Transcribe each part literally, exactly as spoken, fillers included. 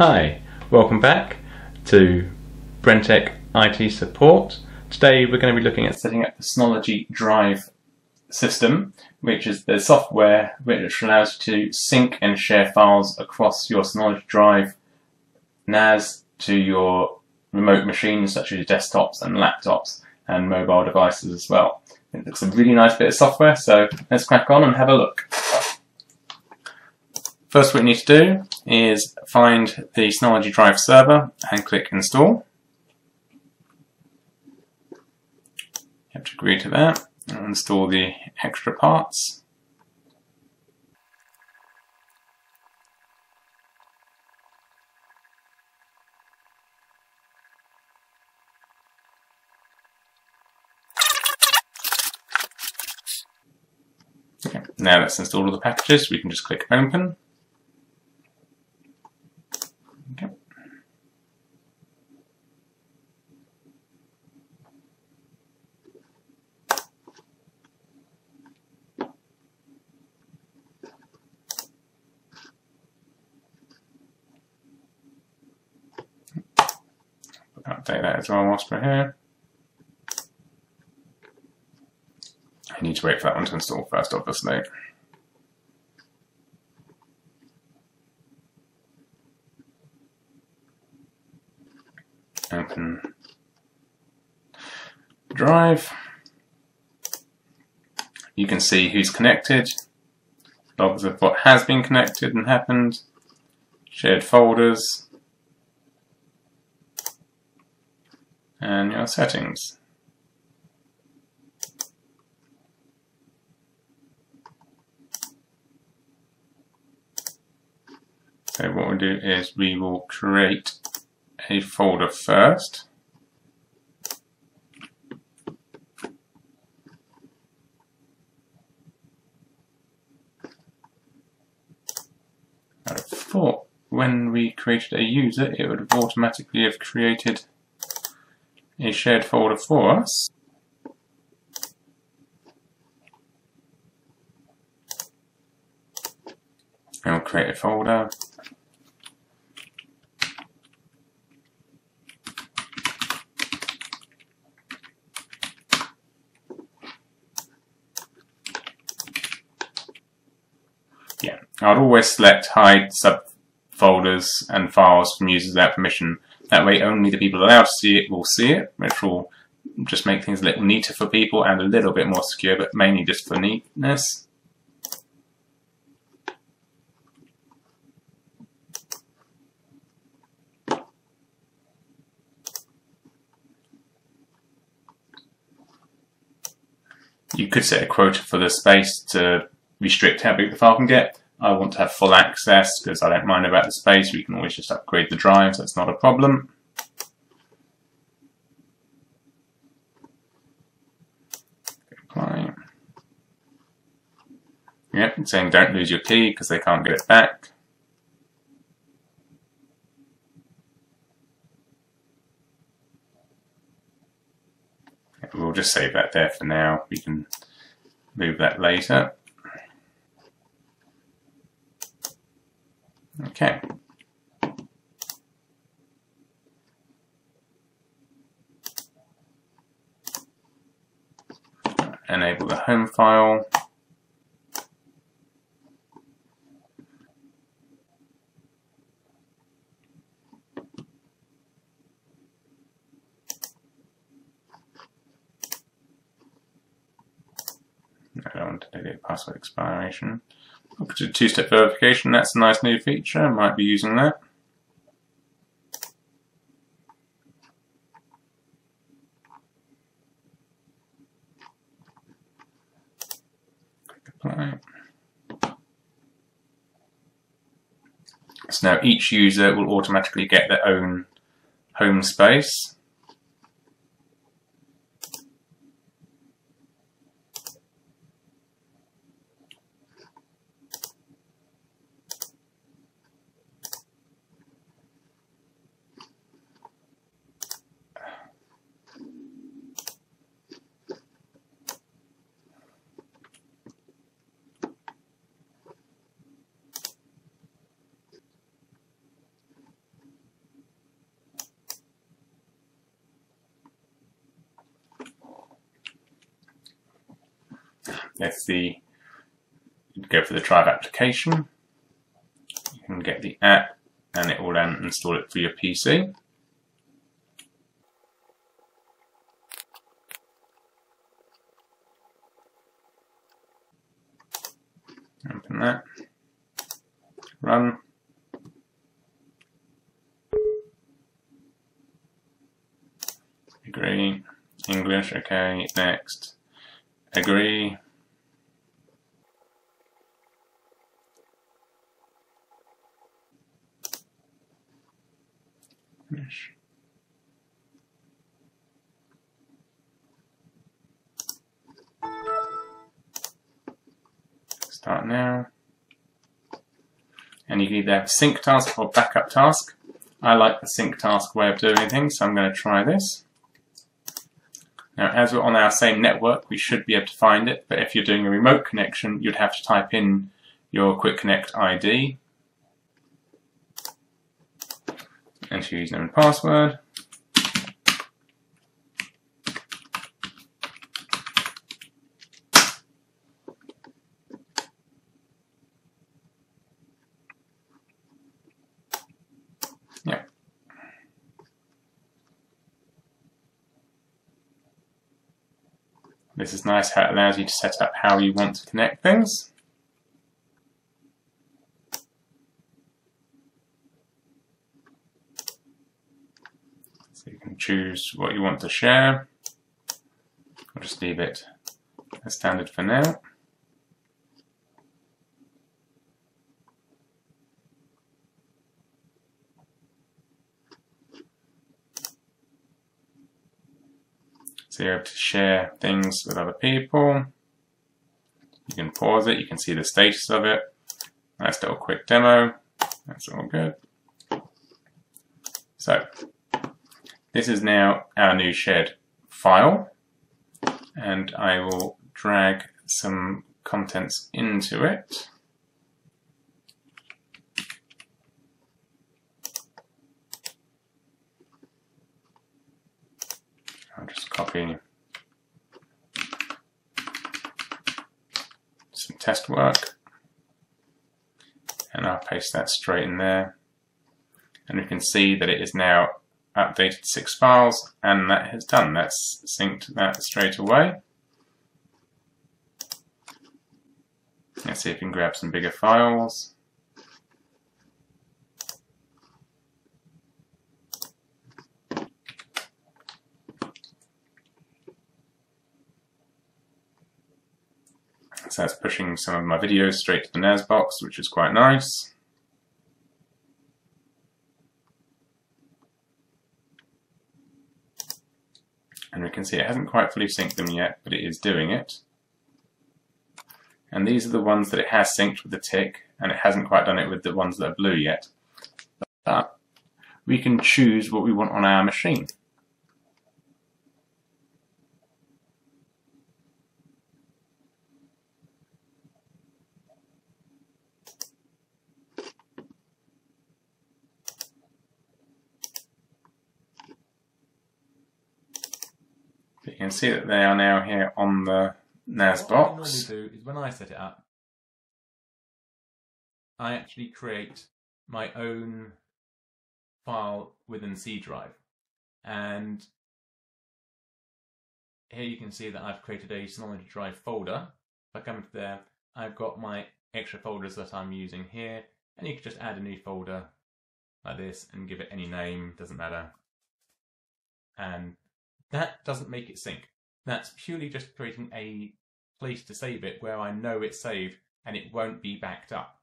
Hi, welcome back to BrenTeck I T Support. Today we're going to be looking at setting up the Synology Drive system, which is the software which allows you to sync and share files across your Synology Drive N A S to your remote machines such as desktops and laptops and mobile devices as well. It looks a really nice bit of software, so let's crack on and have a look. First, what you need to do is find the Synology Drive server and click install. You have to agree to that and install the extra parts. Okay, now let's install all the packages. We can just click open. Update that as well whilst we're here. I need to wait for that one to install first, obviously. Open Drive. You can see who's connected, logs of what has been connected and happened, shared folders, and your settings. So what we'll do is we will create a folder first. I thought when we created a user it would automatically have created a shared folder for us. And we'll create a folder. Yeah, I'd always select hide subfolders and files from users without permission. That way only the people allowed to see it will see it, which will just make things a little neater for people and a little bit more secure, but mainly just for neatness. You could set a quota for the space to restrict how big the file can get. I want to have full access because I don't mind about the space. We can always just upgrade the drive, so it's not a problem. Apply. Yep, it's saying don't lose your key because they can't get it back. Yep, we'll just save that there for now. We can move that later. Okay. Enable the home file. I don't want to delete password expiration. Look at two-step verification, that's a nice new feature, I might be using that. Click apply. So now each user will automatically get their own home space. There's the, go for the Drive application. You can get the app and it will then install it for your P C. Open that, run. Agree, English, okay, next, agree. Finish. Start now. And you can either have sync task or backup task. I like the sync task way of doing things, so I'm going to try this. Now, as we're on our same network, we should be able to find it, but if you're doing a remote connection, you'd have to type in your Quick Connect I D and your username and password. Yeah. This is nice how it allows you to set up how you want to connect things. So you can choose what you want to share. I'll just leave it as standard for now. So you're able to share things with other people. You can pause it, you can see the status of it. Nice little quick demo. That's all good. So this is now our new shared file, and I will drag some contents into it. I'll just copy some test work and I'll paste that straight in there, and we can see that it is now updated six files, and that has done. That's synced that straight away. Let's see if we can grab some bigger files. So that's pushing some of my videos straight to the N A S box, which is quite nice. And we can see it hasn't quite fully synced them yet, but it is doing it. And these are the ones that it has synced with the tick, and it hasn't quite done it with the ones that are blue yet. But we can choose what we want on our machine. You can see that they are now here on the N A S box. What I normally do is when I set it up, I actually create my own file within C Drive. And here you can see that I've created a Synology Drive folder. If I come to there, I've got my extra folders that I'm using here. And you can just add a new folder like this and give it any name, doesn't matter. And that doesn't make it sync. That's purely just creating a place to save it where I know it's saved and it won't be backed up.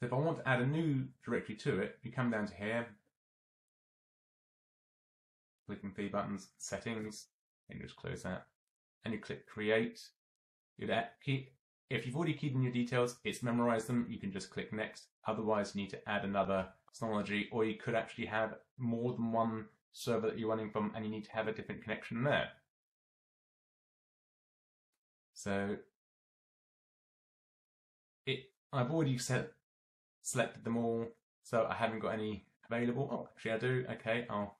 So if I want to add a new directory to it, we come down to here, clicking three buttons, settings, and just close that, and you click create. You'd keep, if you've already keyed in your details, it's memorized them, you can just click next. Otherwise you need to add another Synology, or you could actually have more than one server that you're running from and you need to have a different connection there. So it, I've already set, selected them all, so I haven't got any available. Oh, actually I do. Okay, I'll,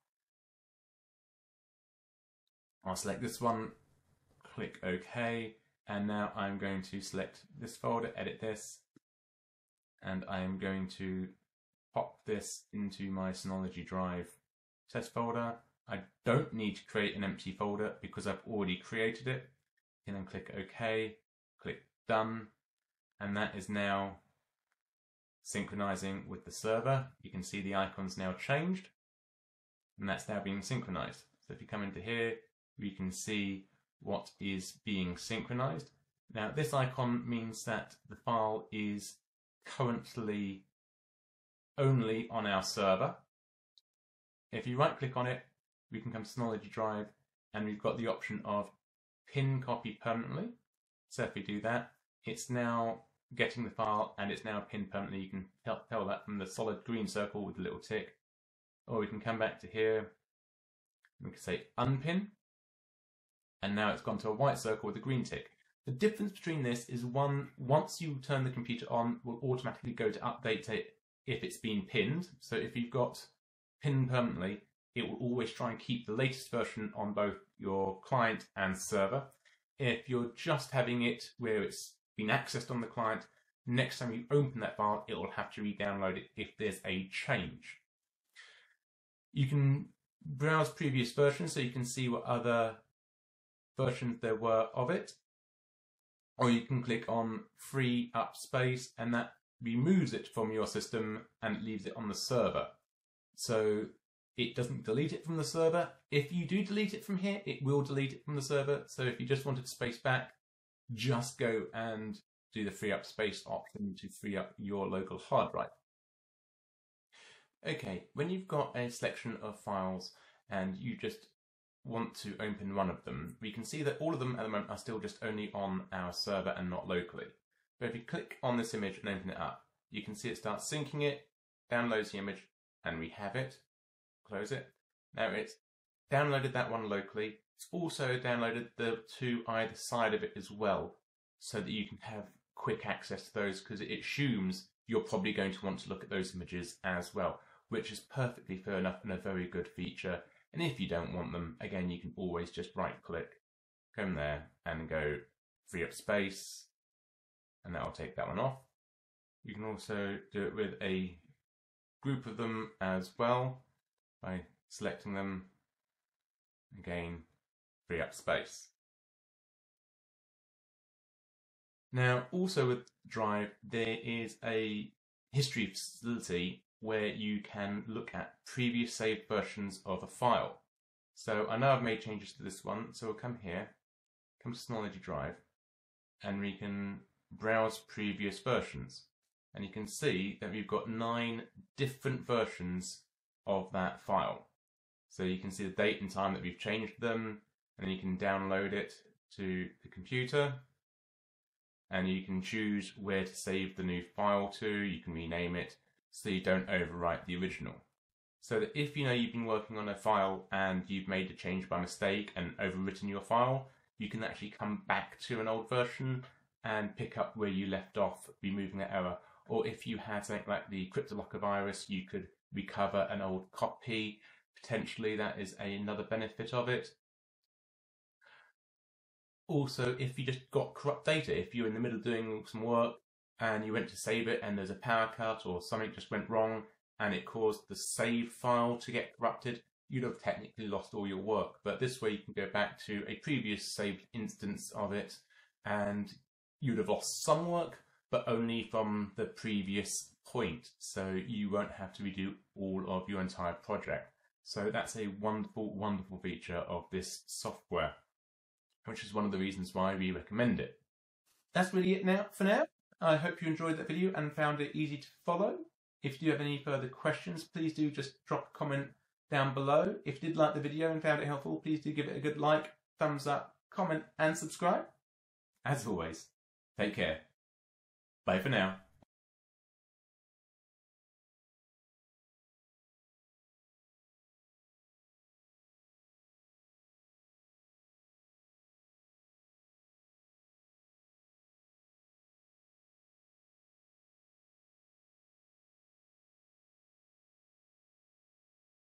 I'll select this one, click OK, And now I'm going to select this folder, edit this, and I'm going to pop this into my Synology Drive test folder. I don't need to create an empty folder because I've already created it. You can then click OK, click Done, and that is now synchronizing with the server. You can see the icons now changed, and that's now being synchronized. So if you come into here, we can see what is being synchronized. Now this icon means that the file is currently only on our server. If you right click on it, we can come to Synology Drive and we've got the option of pin copy permanently. So if we do that, it's now getting the file and it's now pinned permanently. You can tell that from the solid green circle with a little tick. Or we can come back to here, we can say unpin. And now it's gone to a white circle with a green tick. The difference between this is one, once you turn the computer on, will automatically go to update it if it's been pinned. So if you've got pinned permanently, it will always try and keep the latest version on both your client and server. If you're just having it where it's been accessed on the client, next time you open that file, it will have to re-download it if there's a change. You can browse previous versions so you can see what other versions there were of it, or you can click on free up space and that removes it from your system and leaves it on the server. So it doesn't delete it from the server. If you do delete it from here, it will delete it from the server. So if you just wanted space back, just go and do the free up space option to free up your local hard drive. Okay, when you've got a selection of files and you just want to open one of them, we can see that all of them at the moment are still just only on our server and not locally. But if you click on this image and open it up, you can see it starts syncing it, downloads the image, and we have it. Close it. Now it's downloaded that one locally. It's also downloaded the two either side of it as well, so that you can have quick access to those, because it assumes you're probably going to want to look at those images as well, which is perfectly fair enough and a very good feature. And if you don't want them, again, you can always just right-click, come there, and go free up space, and that will take that one off. You can also do it with a group of them as well by selecting them. Again, free up space. Now, also with Drive, there is a history facility where you can look at previous saved versions of a file. So I know I've made changes to this one, so we'll come here, come to Synology Drive, and we can browse previous versions. And you can see that we've got nine different versions of that file. So you can see the date and time that we've changed them, and you can download it to the computer, and you can choose where to save the new file to. You can rename it, so you don't overwrite the original. So that if you know you've been working on a file and you've made a change by mistake and overwritten your file, you can actually come back to an old version and pick up where you left off, removing the error. Or if you had something like the CryptoLocker virus, you could recover an old copy. Potentially that is a, another benefit of it. Also, if you just got corrupt data, if you're in the middle of doing some work and you went to save it and there's a power cut or something just went wrong and it caused the save file to get corrupted, you'd have technically lost all your work. But this way you can go back to a previous saved instance of it and you'd have lost some work, but only from the previous point. So you won't have to redo all of your entire project. So that's a wonderful, wonderful feature of this software, which is one of the reasons why we recommend it. That's really it now for now. I hope you enjoyed that video and found it easy to follow. If you have any further questions, please do just drop a comment down below. If you did like the video and found it helpful, please do give it a good like, thumbs up, comment, and subscribe. As always, take care. Bye for now.